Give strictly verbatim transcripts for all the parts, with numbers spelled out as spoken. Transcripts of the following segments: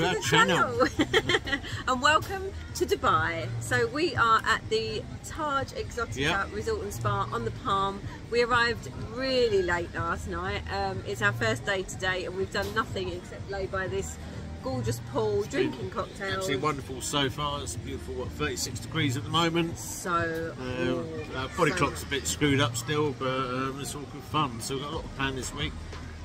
to our channel, channel. And welcome to Dubai. So we are at the Taj Exotica yep. Resort and Spa on the Palm. We arrived really late last night. Um, it's our first day today and we've done nothing except lay by this gorgeous pool, drinking cocktails. Absolutely wonderful so far. It's beautiful, what, thirty-six degrees at the moment. So uh, our body so clock's a bit screwed up still, but um, it's all good fun. So we've got a lot of plan this week.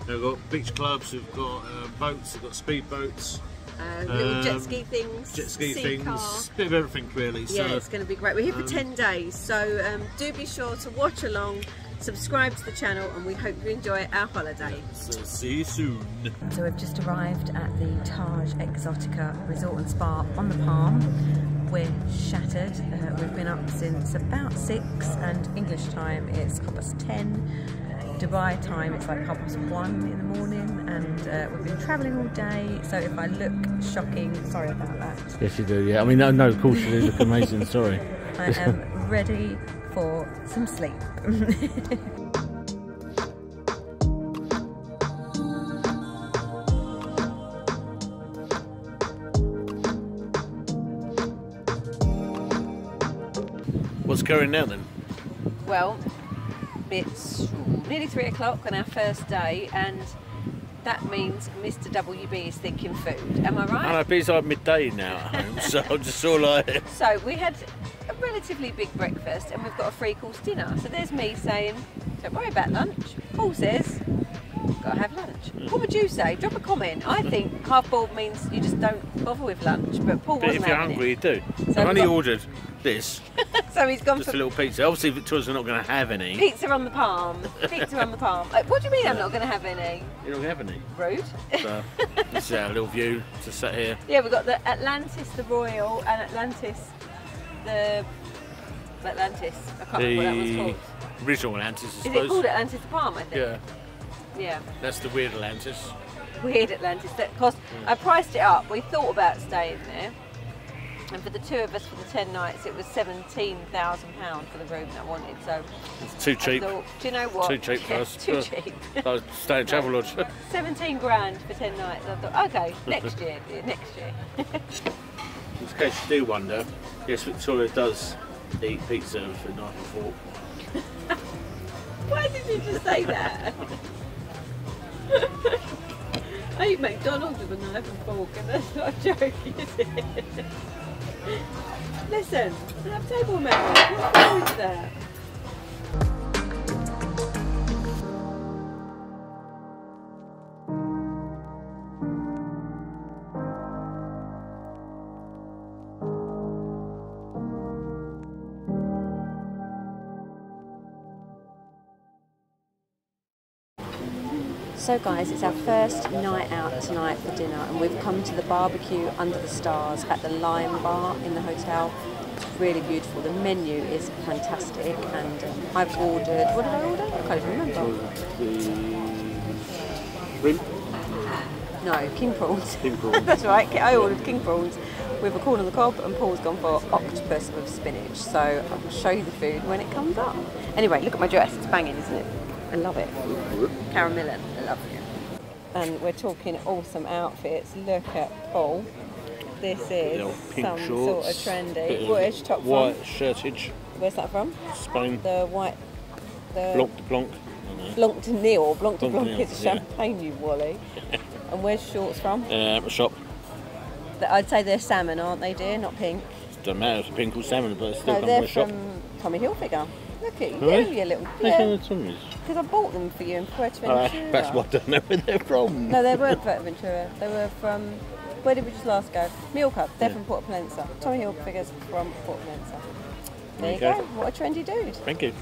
We've got beach clubs, we've got uh, boats, we've got speed boats. Uh, little um, jet ski things, jet ski things, car. Bit of everything really. So, yeah, it's going to be great. We're here um, for ten days, so um, do be sure to watch along, subscribe to the channel, and we hope you enjoy our holiday. So see you soon. So we've just arrived at the Taj Exotica Resort and Spa on the Palm. We're shattered. Uh, we've been up since about six, and English time it's half past ten. Dubai time, it's like half past one in the morning, and uh, we've been travelling all day, so if I look shocking, sorry about that. Yes you do, yeah. I mean, no, no, of course you do look amazing, sorry. I am ready for some sleep. What's going now then? Well, it's nearly three o'clock on our first day, and that means Mister W B is thinking food. Am I right? I know, it's like midday now at home, so I'm just all like. So we had a relatively big breakfast, and we've got a three-course dinner. So there's me saying, "Don't worry about lunch." Paul says, "Gotta have lunch." Mm. What would you say? Drop a comment. I think half boiled means you just don't bother with lunch, but Paul but wasn't. If you're hungry, it. You do. So I've only got... ordered this. So he's gone just for a little pizza. Obviously Victoria's not going to have any. Pizza on the Palm. Pizza on the Palm. Uh, what do you mean I'm not going to have any? You're not going to have any. Rude. So, this is our little view to sit here. Yeah, we've got the Atlantis the Royal and Atlantis the Atlantis. I can't the remember what that was called. Original Atlantis, I suppose. Is it called Atlantis the Palm? I think. Yeah. Yeah. That's the weird Atlantis. Weird Atlantis. That cost. Mm. I priced it up. We thought about staying there. And for the two of us for the ten nights, it was seventeen thousand pounds for the room that I wanted. So it's too cheap. Thought, do you know what? Too cheap for us. Too cheap. I stay in Travel Lodge. seventeen grand for ten nights. I thought, okay, next year, next year. In case you do wonder, yes, Victoria does eat pizza for a knife and fork. Why did you just say that? I eat McDonald's with a knife and fork, and that's not a joke, is it? Listen, I have table manners. What's wrong with that? So guys, it's our first night out tonight for dinner, and we've come to the barbecue under the stars at the Lion Bar in the hotel. It's really beautiful. The menu is fantastic, and um, I've ordered, what did I order? I can't even remember. The rim? No, king prawns. King prawns. That's right, I ordered king prawns with a corn on the cob, and Paul's gone for octopus with spinach. So I'll show you the food when it comes up. Anyway, look at my dress, it's banging, isn't it? I love it. Karen Millen, I love you. And we're talking awesome outfits. Look at Paul. This is some shorts, sort of trendy. British top white from? Shirtage. Where's that from? Spain. The white... The Blanc de Blanc. Blanc de Neil. Blanc de Blanc, Blanc, de Blanc is yeah. Champagne, you wally. And where's shorts from? Uh, a shop. I'd say they're salmon, aren't they, dear? Not pink. It doesn't matter if it's pink or salmon, but it's still no, come from a shop. They're from Tommy Hilfiger. Look at you, really? You little bit. Because I bought them for you in Fuerteventura. Uh, that's why I don't know where they're from. No, they weren't Fuerteventura. They were from, where did we just last go? Mallorca. They're yeah. from Port Peninsula. Tommy Hilfiger's from Port Peninsula. There, there you go. go. What a trendy dude. Thank you.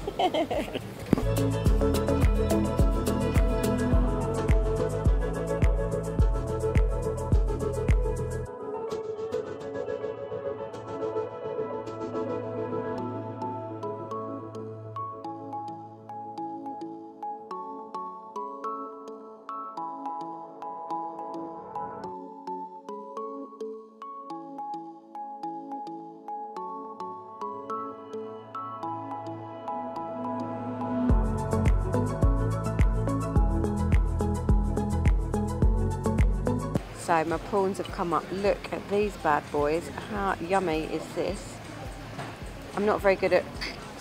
So my prawns have come up. Look at these bad boys. How yummy is this? I'm not very good at,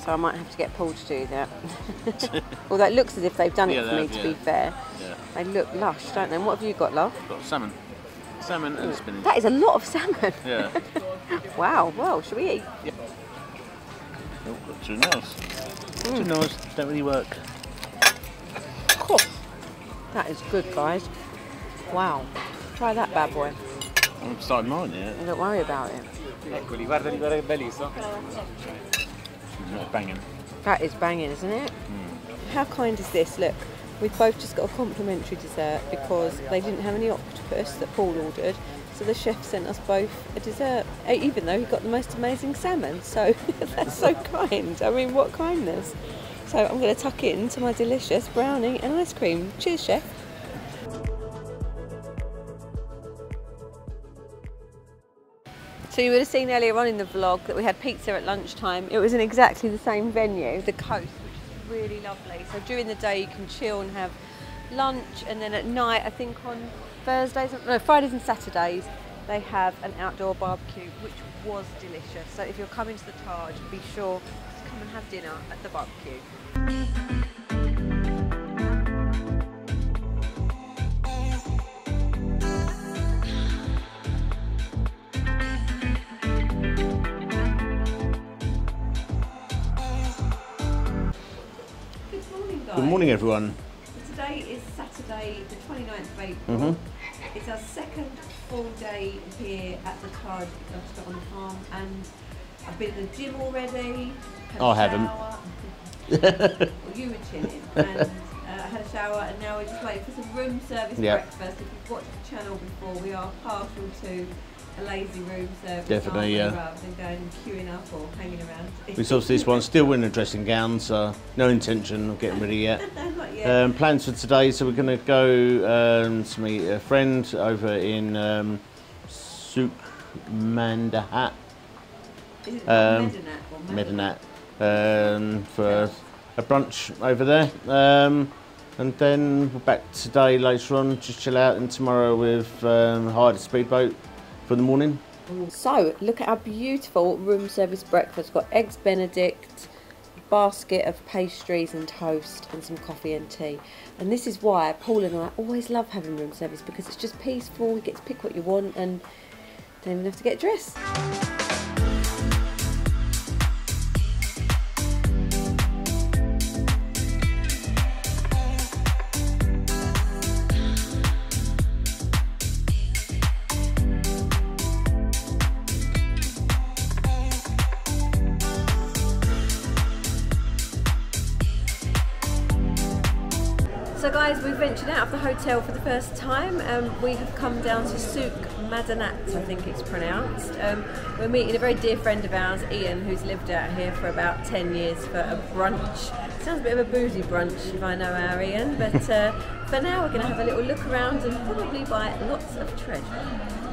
so I might have to get Paul to do that. Although it looks as if they've done yeah, it for me, to yeah. be fair. Yeah. They look lush, don't they? And what have you got, love? I've got salmon. Salmon and spinach. That is a lot of salmon. Yeah. Wow, well, should we eat? Yeah. Oh, got two nails. Mm. Two nails don't really work. Cool. That is good, guys. Wow. Try that bad boy. I'm starting mine, yeah. Don't worry about it. Eccoli, guarda guarda che bellissimo. That's banging. That is banging, isn't it? Mm. How kind is this? Look, we've both just got a complimentary dessert because they didn't have any octopus that Paul ordered, so the chef sent us both a dessert, even though he got the most amazing salmon. So that's so kind. I mean, what kindness. So I'm going to tuck in to my delicious brownie and ice cream. Cheers, chef. So you would have seen earlier on in the vlog that we had pizza at lunchtime. It was in exactly the same venue, the Coast, which is really lovely. So during the day you can chill and have lunch, and then at night, I think on Thursdays, no, Fridays and Saturdays, they have an outdoor barbecue, which was delicious. So if you're coming to the Taj, be sure to come and have dinner at the barbecue. Good morning, everyone. So today is Saturday, the twenty-ninth of April. Mm-hmm. It's our second full day here at the Taj Exotica on the farm, and I've been in the gym already. I haven't. Well, you were chilling, and uh, I had a shower, and now we're just waiting for some room service yep. breakfast. If you've watched the channel before, we are partial to a lazy room service. Definitely, yeah. Rather than going queuing up or hanging around. Because obviously this one's still in a dressing gown, so no intention of getting ready yet. Not yet. Um, plans for today, so we're going to go um, to meet a friend over in um, Souk Madinat. Is it um, Madinat? Madinat. Um, for a brunch over there. Um, and then we're back today later on, just chill out, and tomorrow with um, Hired Speedboat. For the morning. So look at our beautiful room service breakfast. Got eggs Benedict, basket of pastries and toast, and some coffee and tea. And this is why Paul and I always love having room service, because it's just peaceful. You get to pick what you want and don't even have to get dressed. So guys, we've ventured out of the hotel for the first time, and um, we have come down to Souk Madinat, I think it's pronounced. Um, we're meeting a very dear friend of ours, Ian, who's lived out here for about ten years for a brunch. Sounds a bit of a boozy brunch if I know our Ian, but uh, for now we're going to have a little look around and probably buy lots of treasure.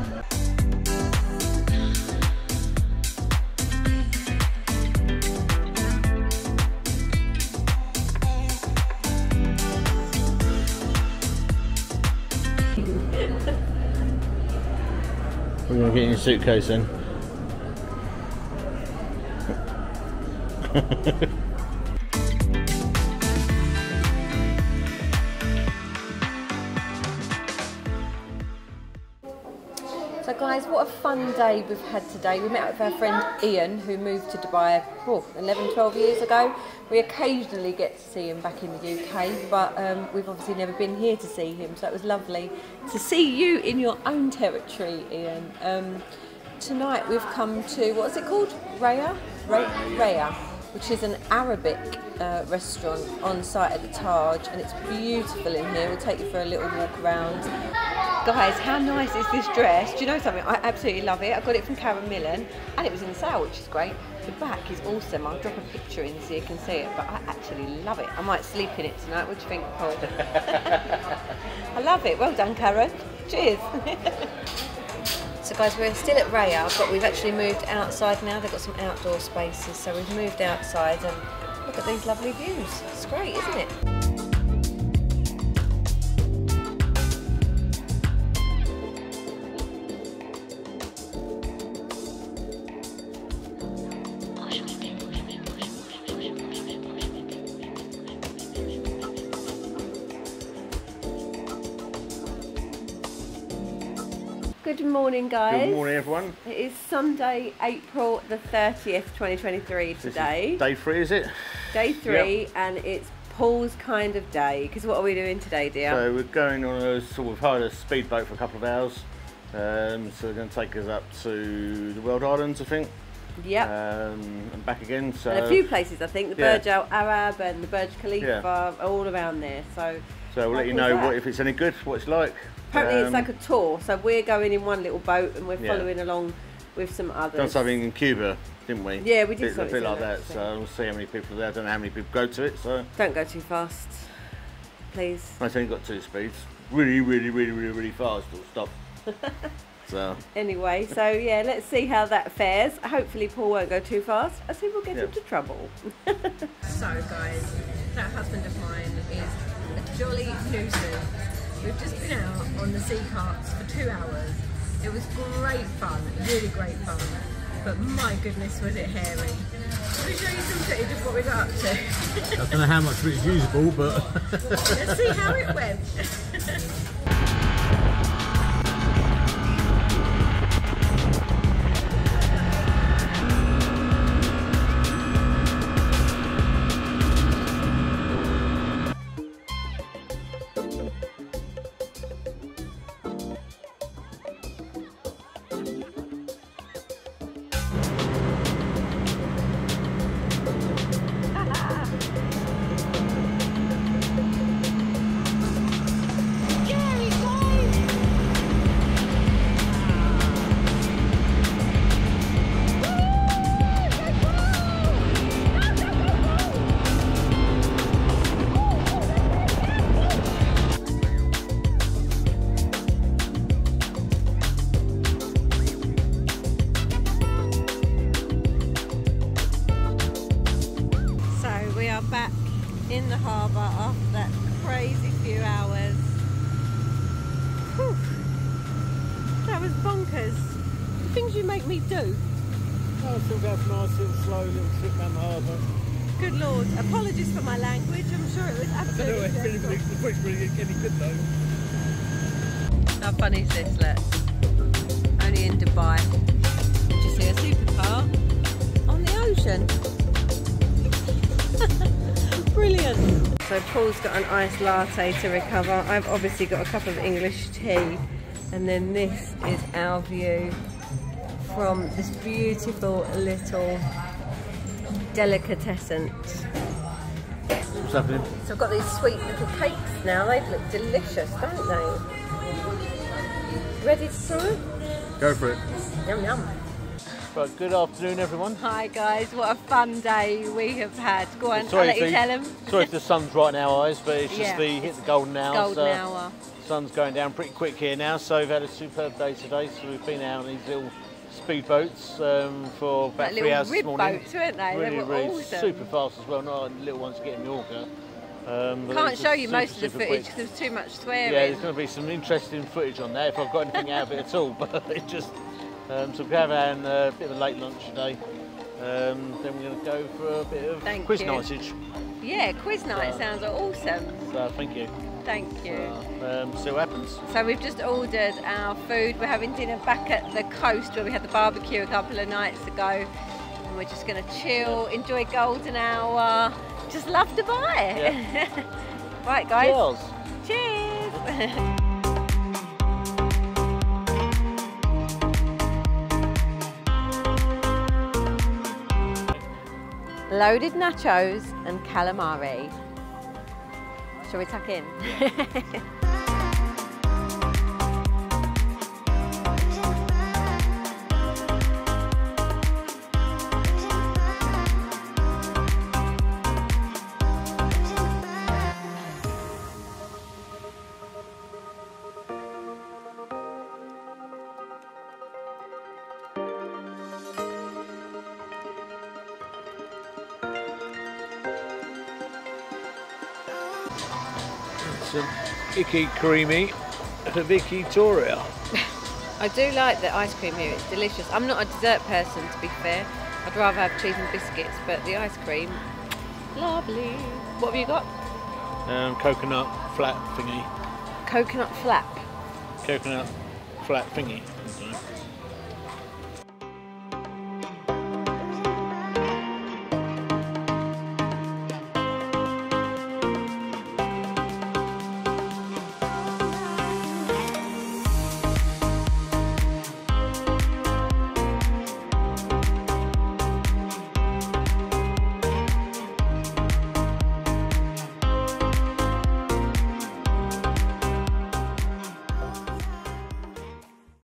We're going to get in your suitcase then. So guys, what a fun day we've had today. We met up with our friend Ian, who moved to Dubai oh, eleven, twelve years ago. We occasionally get to see him back in the U K, but um, we've obviously never been here to see him, so it was lovely to see you in your own territory, Ian. Um, tonight we've come to, what's it called? Raya? Raya, which is an Arabic uh, restaurant on site at the Taj, and it's beautiful in here. We'll take you for a little walk around. Guys, how nice is this dress? Do you know something? I absolutely love it. I got it from Karen Millen, and it was in sale, which is great. The back is awesome. I'll drop a picture in so you can see it, but I actually love it. I might sleep in it tonight. What do you think, Paul? I love it. Well done, Karen. Cheers. So guys, we're still at Raya, but we've actually moved outside now. They've got some outdoor spaces, so we've moved outside, and look at these lovely views. It's great, isn't it? Good morning, guys. Good morning, everyone. It is Sunday, April the thirtieth, twenty twenty-three today. Is day three, is it? Day three, yep. And it's Paul's kind of day, because what are we doing today, dear? So we're going on a sort of hired a speedboat for a couple of hours. Um, so they're going to take us up to the World Islands, I think. Yep. Um, and back again. So and a few places, I think. The yeah. Burj Al Arab and the Burj Khalifa, yeah. all around there. So, so we'll let you know what, if it's any good, what it's like. Apparently um, it's like a tour, so we're going in one little boat and we're yeah. following along with some others. Done something in Cuba, didn't we? Yeah, we did bit, something a bit like that. Actually. So we'll see how many people are there. I don't know how many people go to it. So don't go too fast, please. I've only got two speeds. Really, really, really, really, really fast. Or stop. So anyway, so yeah, let's see how that fares. Hopefully Paul won't go too fast. I think we'll get yeah. into trouble. So guys, that husband of mine is a jolly nuisance. We've just been out on the sea carts for two hours. It was great fun, really great fun. But my goodness, was it hairy. Should we show you some footage of what we got up to? I don't know how much of it is usable, but... Let's see how it went. In the harbour after that crazy few hours. Whew. That was bonkers. The things you make me do. I'll still go nice and slow little trip down the harbour. Good lord. Apologies for my language. I'm sure it was absolutely. I don't know if the British really didn't get any good though. How funny is this, look? Only in Dubai. Did you see a supercar on the ocean? Brilliant. So Paul's got an iced latte to recover. I've obviously got a cup of English tea, and then this is our view from this beautiful little delicatessen. What's happening? So I've got these sweet little cakes now. They look delicious, don't they? Ready to serve? Go for it. Yum yum. But good afternoon, everyone. Hi, guys. What a fun day we have had. Go on, sorry I'll let the, you tell them. Sorry if the sun's right in our eyes, but it's just yeah, the hit the golden hour. Golden so hour. Sun's going down pretty quick here now, so we've had a superb day today. So we've been out on these little speedboats um, for about like three hours this morning. Boats, weren't they? Really, they were really awesome. Super fast as well. Not like little ones to get in Yorker. Um, Can't show you super, most of the footage because there's too much swearing. Yeah, there's going to be some interesting footage on there if I've got anything out of it at all. But it just. Um, so we're having a bit of a late lunch today, um, then we're going to go for a bit of thank quiz you. nightage. Yeah, quiz night so, sounds awesome. So thank you. Thank you. So, um, see what happens. So we've just ordered our food. We're having dinner back at the coast where we had the barbecue a couple of nights ago. And we're just going to chill, yeah. enjoy golden hour, just love Dubai. Yeah. Right guys, cheers. Cheers. Loaded nachos and calamari. Shall we tuck in? Some Icky Creamy Habiki Toria. I do like the ice cream here, it's delicious. I'm not a dessert person, to be fair. I'd rather have cheese and biscuits, but the ice cream, lovely. What have you got? Um, coconut flap thingy. Coconut flap? Coconut flap thingy.